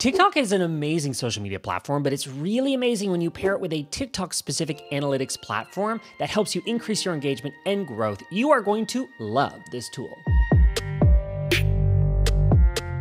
TikTok is an amazing social media platform, but it's really amazing when you pair it with a TikTok-specific analytics platform that helps you increase your engagement and growth. You are going to love this tool.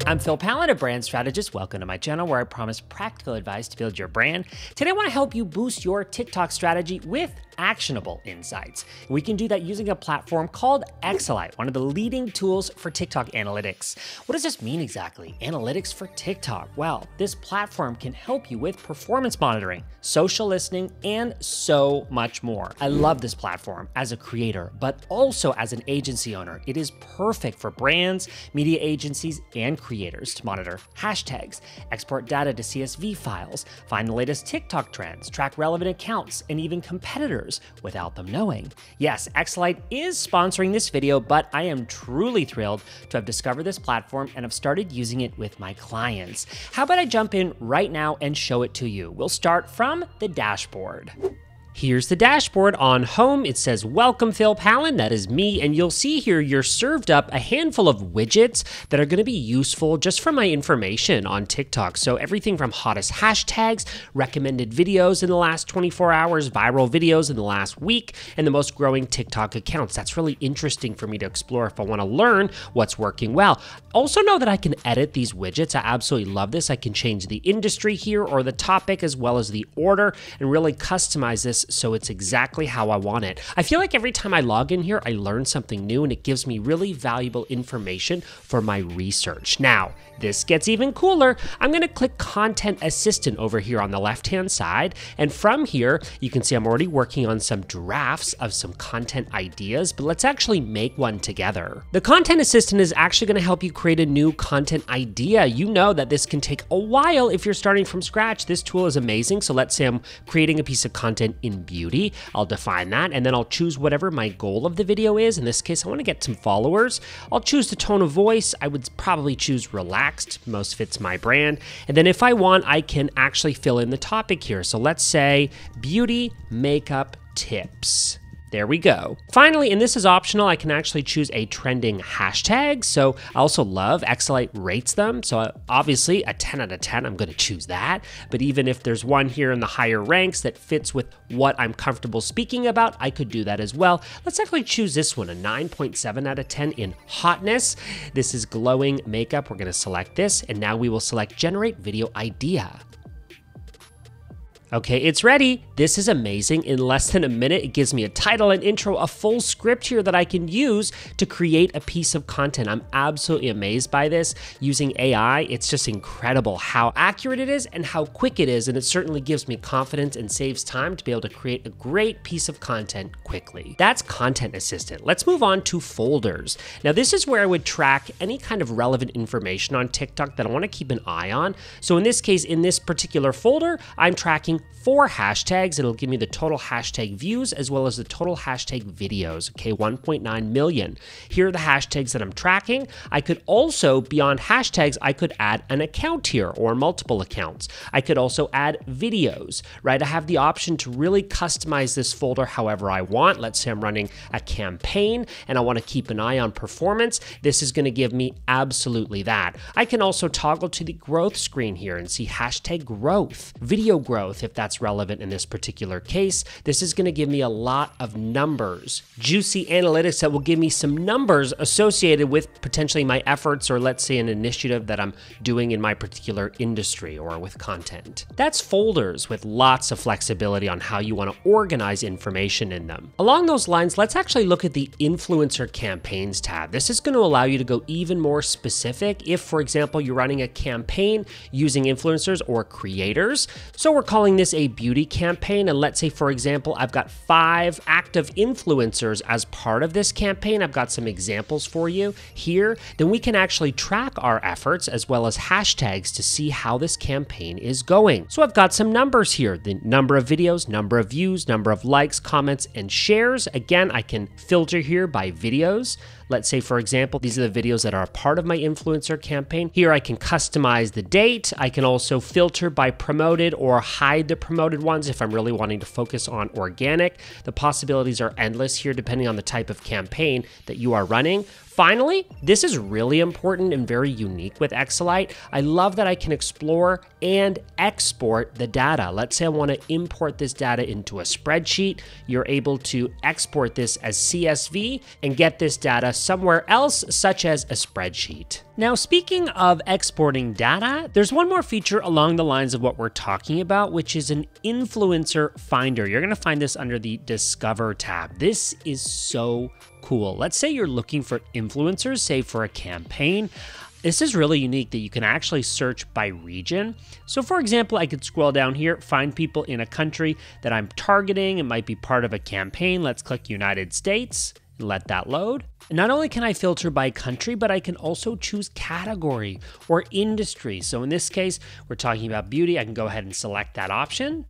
I'm Phil Pallen, a brand strategist. Welcome to my channel where I promise practical advice to build your brand. Today, I want to help you boost your TikTok strategy with actionable insights. We can do that using a platform called Exolyt, one of the leading tools for TikTok analytics. What does this mean exactly? Analytics for TikTok. Well, this platform can help you with performance monitoring, social listening, and so much more. I love this platform as a creator, but also as an agency owner. It is perfect for brands, media agencies, and creators to monitor hashtags, export data to CSV files, find the latest TikTok trends, track relevant accounts, and even competitors without them knowing. Yes, Exolyt is sponsoring this video, but I am truly thrilled to have discovered this platform and have started using it with my clients. How about I jump in right now and show it to you? We'll start from the dashboard. Here's the dashboard. On home, it says, "Welcome Phil Pallen," that is me, and you'll see here you're served up a handful of widgets that are gonna be useful just for my information on TikTok. So everything from hottest hashtags, recommended videos in the last 24 hours, viral videos in the last week, and the most growing TikTok accounts. That's really interesting for me to explore if I wanna learn what's working well. Also know that I can edit these widgets. I absolutely love this. I can change the industry here or the topic as well as the order and really customize this so it's exactly how I want it. I feel like every time I log in here, I learn something new and it gives me really valuable information for my research. Now, this gets even cooler. I'm gonna click Content Assistant over here on the left-hand side. And from here, you can see I'm already working on some drafts of some content ideas, but let's actually make one together. The Content Assistant is actually gonna help you create a new content idea. You know that this can take a while if you're starting from scratch. This tool is amazing. So let's say I'm creating a piece of content in beauty. I'll define that and then I'll choose whatever my goal of the video is. In this case, I want to get some followers. I'll choose the tone of voice. I would probably choose relaxed, most fits my brand. And then if I want, I can actually fill in the topic here. So let's say beauty makeup tips. There we go. Finally, and this is optional, I can actually choose a trending hashtag. So I also love Exolyt rates them. So obviously a 10 out of 10, I'm gonna choose that. But even if there's one here in the higher ranks that fits with what I'm comfortable speaking about, I could do that as well. Let's actually choose this one, a 9.7 out of 10 in hotness. This is glowing makeup. We're gonna select this. And now we will select generate video idea. Okay, it's ready. This is amazing. In less than a minute, it gives me a title, an intro, a full script here that I can use to create a piece of content. I'm absolutely amazed by this. Using AI, it's just incredible how accurate it is and how quick it is. And it certainly gives me confidence and saves time to be able to create a great piece of content quickly. That's Content Assistant. Let's move on to folders. Now, this is where I would track any kind of relevant information on TikTok that I want to keep an eye on. So in this case, in this particular folder, I'm tracking 4 hashtags. It'll give me the total hashtag views as well as the total hashtag videos. Okay, 1.9 million. Here are the hashtags that I'm tracking. I could also, beyond hashtags, I could add an account here or multiple accounts. I could also add videos, right? I have the option to really customize this folder however I want. Let's say I'm running a campaign and I want to keep an eye on performance. This is going to give me absolutely that. I can also toggle to the growth screen here and see hashtag growth, video growth, if that's relevant in this particular case. This is gonna give me a lot of numbers, juicy analytics that will give me some numbers associated with potentially my efforts or let's say an initiative that I'm doing in my particular industry or with content. That's folders with lots of flexibility on how you wanna organize information in them. Along those lines, let's actually look at the Influencer Campaigns tab. This is gonna allow you to go even more specific if, for example, you're running a campaign using influencers or creators. So we're calling this a beauty campaign, and let's say, for example, I've got 5 active influencers as part of this campaign. I've got some examples for you here. Then we can actually track our efforts as well as hashtags to see how this campaign is going. So I've got some numbers here, the number of videos, number of views, number of likes, comments, and shares. Again, I can filter here by videos. Let's say, for example, these are the videos that are a part of my influencer campaign. Here I can customize the date. I can also filter by promoted or hide the promoted ones if I'm really wanting to focus on organic. The possibilities are endless here depending on the type of campaign that you are running. Finally, this is really important and very unique with Exolyt. I love that I can explore and export the data. Let's say I want to import this data into a spreadsheet. You're able to export this as CSV and get this data somewhere else, such as a spreadsheet. Now, speaking of exporting data, there's one more feature along the lines of what we're talking about, which is an influencer finder. You're going to find this under the Discover tab. This is so cool. Let's say you're looking for influencers, say for a campaign. This is really unique that you can actually search by region. So for example, I could scroll down here, find people in a country that I'm targeting. It might be part of a campaign. Let's click United States and let that load. And not only can I filter by country, but I can also choose category or industry. So in this case, we're talking about beauty. I can go ahead and select that option.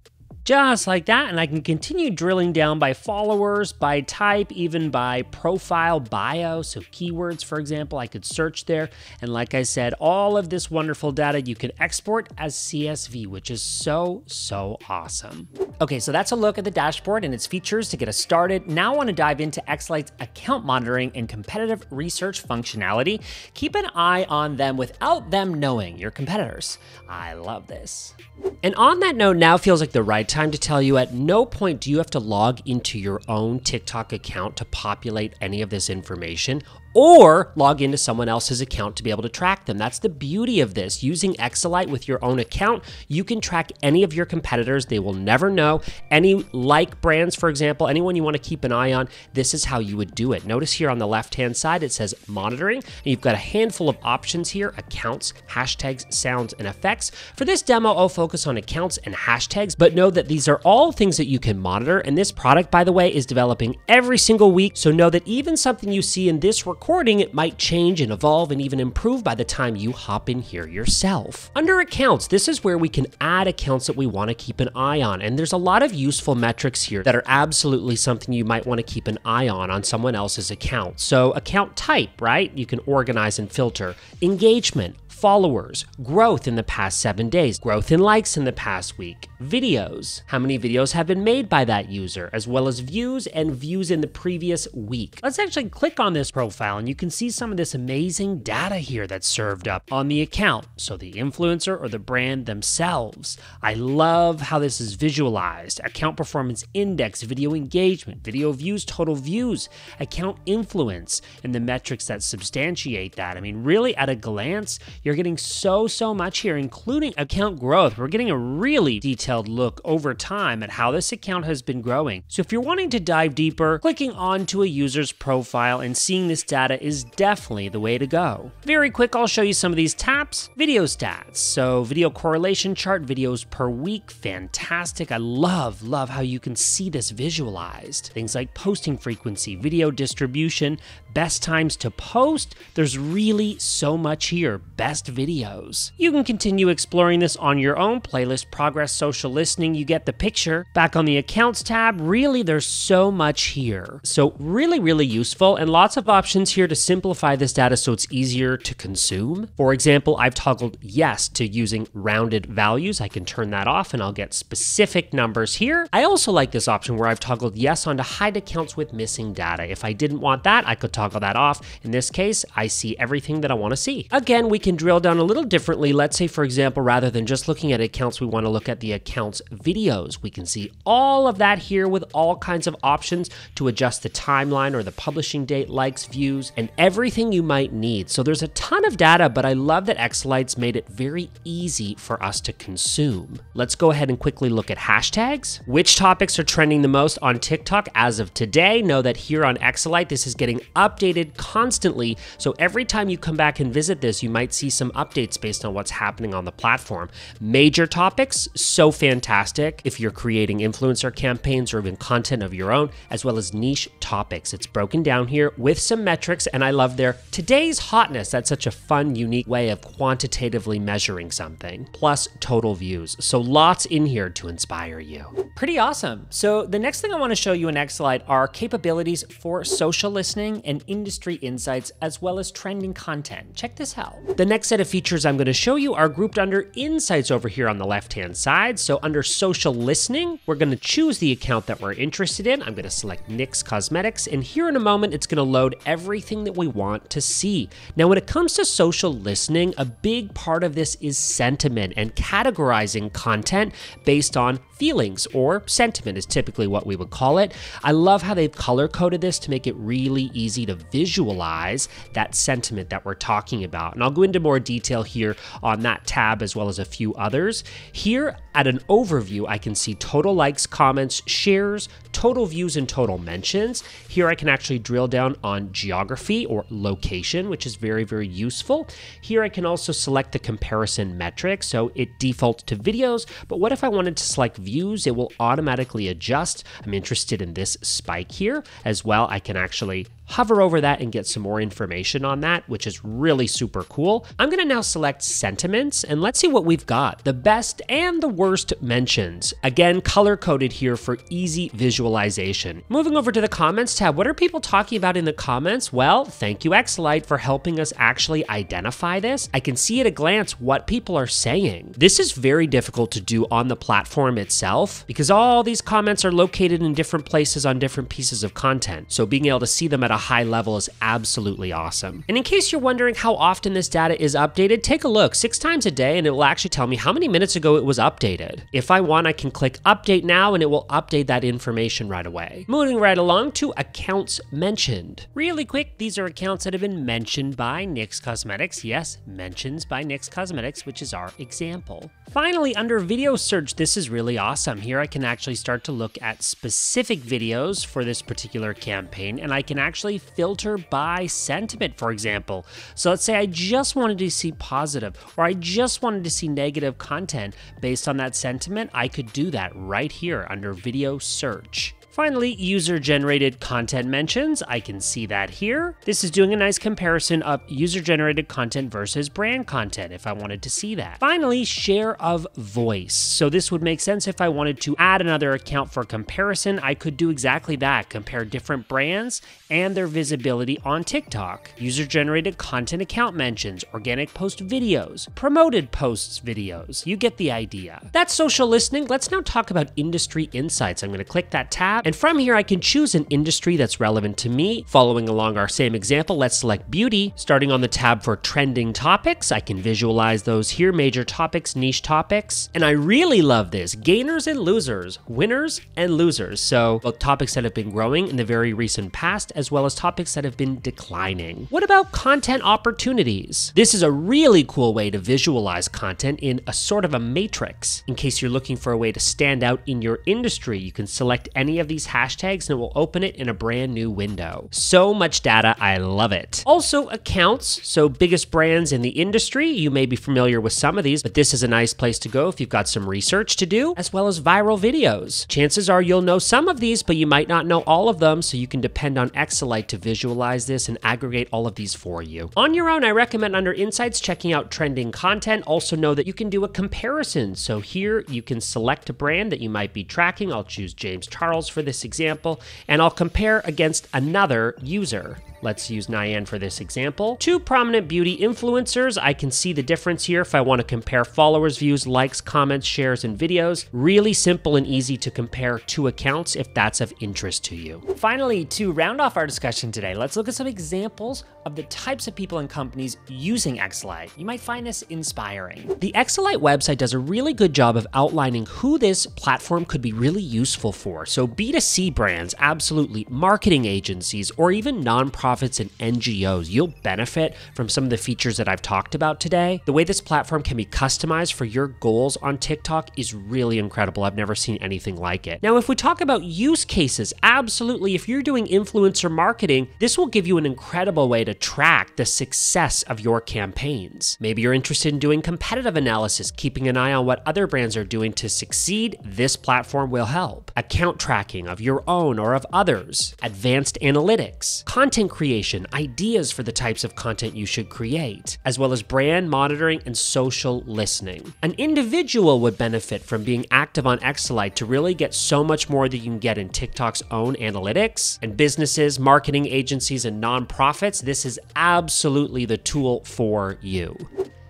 Just like that, and I can continue drilling down by followers, by type, even by profile bio, so keywords, for example, I could search there. And like I said, all of this wonderful data you can export as CSV, which is so, so awesome. Okay, so that's a look at the dashboard and its features to get us started. Now I want to dive into Exolyt's account monitoring and competitive research functionality. Keep an eye on them without them knowing, your competitors. I love this. And on that note, now feels like the right time to tell you at no point do you have to log into your own TikTok account to populate any of this information or log into someone else's account to be able to track them. That's the beauty of this. Using Exolyt with your own account, you can track any of your competitors. They will never know. Any like brands, for example, anyone you want to keep an eye on, this is how you would do it. Notice here on the left-hand side, it says monitoring, and you've got a handful of options here, accounts, hashtags, sounds, and effects. For this demo, I'll focus on accounts and hashtags, but know that these are all things that you can monitor. And this product, by the way, is developing every single week. So know that even something you see in this recording, it might change and evolve and even improve by the time you hop in here yourself. Under accounts, this is where we can add accounts that we want to keep an eye on. And there's a lot of useful metrics here that are absolutely something you might want to keep an eye on someone else's account. So account type, right? You can organize and filter. Engagement, followers, growth in the past 7 days, growth in likes in the past week, videos, how many videos have been made by that user, as well as views and views in the previous week. Let's actually click on this profile and you can see some of this amazing data here that's served up on the account. So the influencer or the brand themselves. I love how this is visualized. Account performance index, video engagement, video views, total views, account influence, and the metrics that substantiate that. I mean, really at a glance, you're getting so much here, including account growth. We're getting a really detailed look over time at how this account has been growing. So if you're wanting to dive deeper, clicking onto a user's profile and seeing this data is definitely the way to go. Very quick, I'll show you some of these taps. Video stats. So video correlation chart, videos per week, fantastic. I love how you can see this visualized. Things like posting frequency, video distribution, best times to post. There's really so much here. Best videos. You can continue exploring this on your own playlist, progress, social listening, you get the picture. Back on the accounts tab, really there's so much here. So really useful and lots of options here to simplify this data so it's easier to consume. For example, I've toggled yes to using rounded values. I can turn that off and I'll get specific numbers here. I also like this option where I've toggled yes onto hide accounts with missing data. If I didn't want that, I could toggle that off. In this case, I see everything that I want to see. Again, we can drill down a little differently. Let's say, for example, rather than just looking at accounts, we want to look at the accounts videos. We can see all of that here with all kinds of options to adjust the timeline or the publishing date, likes, views, and everything you might need. So there's a ton of data, but I love that Exolyt's made it very easy for us to consume. Let's go ahead and quickly look at hashtags. Which topics are trending the most on TikTok as of today? Know that here on Exolyt, this is getting updated constantly. So every time you come back and visit this, you might see some updates based on what's happening on the platform. Major topics, so fantastic if you're creating influencer campaigns or even content of your own, as well as niche topics. It's broken down here with some metrics, and I love their today's hotness. That's such a fun, unique way of quantitatively measuring something, plus total views. So lots in here to inspire you. Pretty awesome. So the next thing I want to show you in Exolyt are capabilities for social listening and industry insights, as well as trending content. Check this out. The next next set of features I'm going to show you are grouped under Insights over here on the left-hand side. So under Social Listening, we're going to choose the account that we're interested in. I'm going to select NYX Cosmetics, and here in a moment, it's going to load everything that we want to see. Now, when it comes to social listening, a big part of this is sentiment and categorizing content based on feelings, or sentiment is typically what we would call it. I love how they've color-coded this to make it really easy to visualize that sentiment that we're talking about. And I'll go into more detail here on that tab as well as a few others. Here at an overview, I can see total likes, comments, shares, total views, and total mentions. Here I can actually drill down on geography or location, which is very, very useful. Here I can also select the comparison metric, so it defaults to videos, but what if I wanted to select views? It will automatically adjust. I'm interested in this spike here as well. I can actually hover over that and get some more information on that, which is really super cool. I'm gonna now select sentiments, and let's see what we've got. The best and the worst mentions. Again, color-coded here for easy visualization. Moving over to the comments tab, what are people talking about in the comments? Well, thank you, Exolyt, for helping us actually identify this. I can see at a glance what people are saying. This is very difficult to do on the platform itself because all these comments are located in different places on different pieces of content. So being able to see them at a high level is absolutely awesome. And in case you're wondering how often this data is updated, take a look 6 times a day, and it will actually tell me how many minutes ago it was updated. If I want, I can click update now and it will update that information right away. Moving right along to accounts mentioned. Really quick, these are accounts that have been mentioned by NYX Cosmetics. Yes, mentions by NYX Cosmetics, which is our example. Finally, under video search, this is really awesome. Here I can actually start to look at specific videos for this particular campaign, and I can actually filter by sentiment, for example. So let's say I just wanted to see positive, or I just wanted to see negative content based on that sentiment. I could do that right here under video search. Finally, user-generated content mentions. I can see that here. This is doing a nice comparison of user-generated content versus brand content if I wanted to see that. Finally, share of voice. So this would make sense if I wanted to add another account for comparison. I could do exactly that, compare different brands and their visibility on TikTok. User-generated content account mentions, organic post videos, promoted posts videos. You get the idea. That's social listening. Let's now talk about industry insights. I'm gonna click that tab. And from here, I can choose an industry that's relevant to me. Following along our same example, let's select beauty. Starting on the tab for trending topics, I can visualize those here, major topics, niche topics. And I really love this, gainers and losers, winners and losers. So both topics that have been growing in the very recent past, as well as topics that have been declining. What about content opportunities? This is a really cool way to visualize content in a sort of a matrix. In case you're looking for a way to stand out in your industry, you can select any of these hashtags and it will open it in a brand new window. So much data, I love it. Also accounts, so biggest brands in the industry. You may be familiar with some of these, but this is a nice place to go if you've got some research to do, as well as viral videos. Chances are you'll know some of these, but you might not know all of them, so you can depend on Exolyt to visualize this and aggregate all of these for you. On your own, I recommend under Insights checking out trending content. Also know that you can do a comparison. So here you can select a brand that you might be tracking. I'll choose James Charles for this example, and I'll compare against another user. Let's use Niane for this example. 2 prominent beauty influencers. I can see the difference here if I want to compare followers, views, likes, comments, shares, and videos. Really simple and easy to compare 2 accounts if that's of interest to you. Finally, to round off our discussion today, let's look at some examples of the types of people and companies using Exolyt. You might find this inspiring. The Exolyt website does a really good job of outlining who this platform could be really useful for. So B2C brands, absolutely, marketing agencies, or even nonprofits and NGOs. You'll benefit from some of the features that I've talked about today. The way this platform can be customized for your goals on TikTok is really incredible. I've never seen anything like it. Now, if we talk about use cases, absolutely, if you're doing influencer marketing, this will give you an incredible way to track the success of your campaigns. Maybe you're interested in doing competitive analysis, keeping an eye on what other brands are doing to succeed. This platform will help. Account tracking of your own or of others, advanced analytics, content creation, creation, ideas for the types of content you should create, as well as brand monitoring and social listening. An individual would benefit from being active on Exolyt to really get so much more that you can get in TikTok's own analytics, and businesses, marketing agencies, and nonprofits. This is absolutely the tool for you.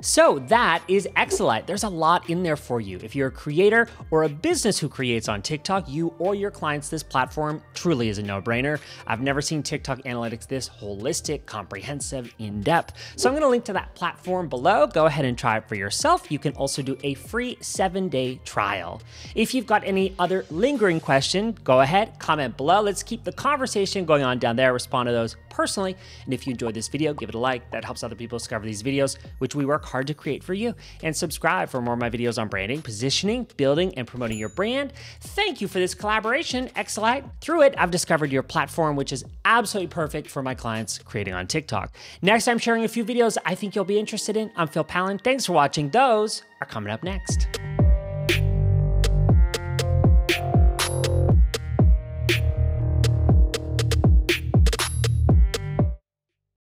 So that is Exolyt. There's a lot in there for you. If you're a creator or a business who creates on TikTok, you or your clients, this platform truly is a no-brainer. I've never seen TikTok analytics this holistic, comprehensive, in-depth. So I'm gonna link to that platform below. Go ahead and try it for yourself. You can also do a free 7-day trial. If you've got any other lingering question, go ahead, comment below. Let's keep the conversation going on down there. Respond to those personally. And if you enjoyed this video, give it a like. That helps other people discover these videos, which we work hard to create for you. And subscribe for more of my videos on branding, positioning, building, and promoting your brand. Thank you for this collaboration, Exolyt. Through it, I've discovered your platform, which is absolutely perfect for my clients creating on TikTok. Next, I'm sharing a few videos I think you'll be interested in. I'm Phil Pallen. Thanks for watching. Those are coming up next.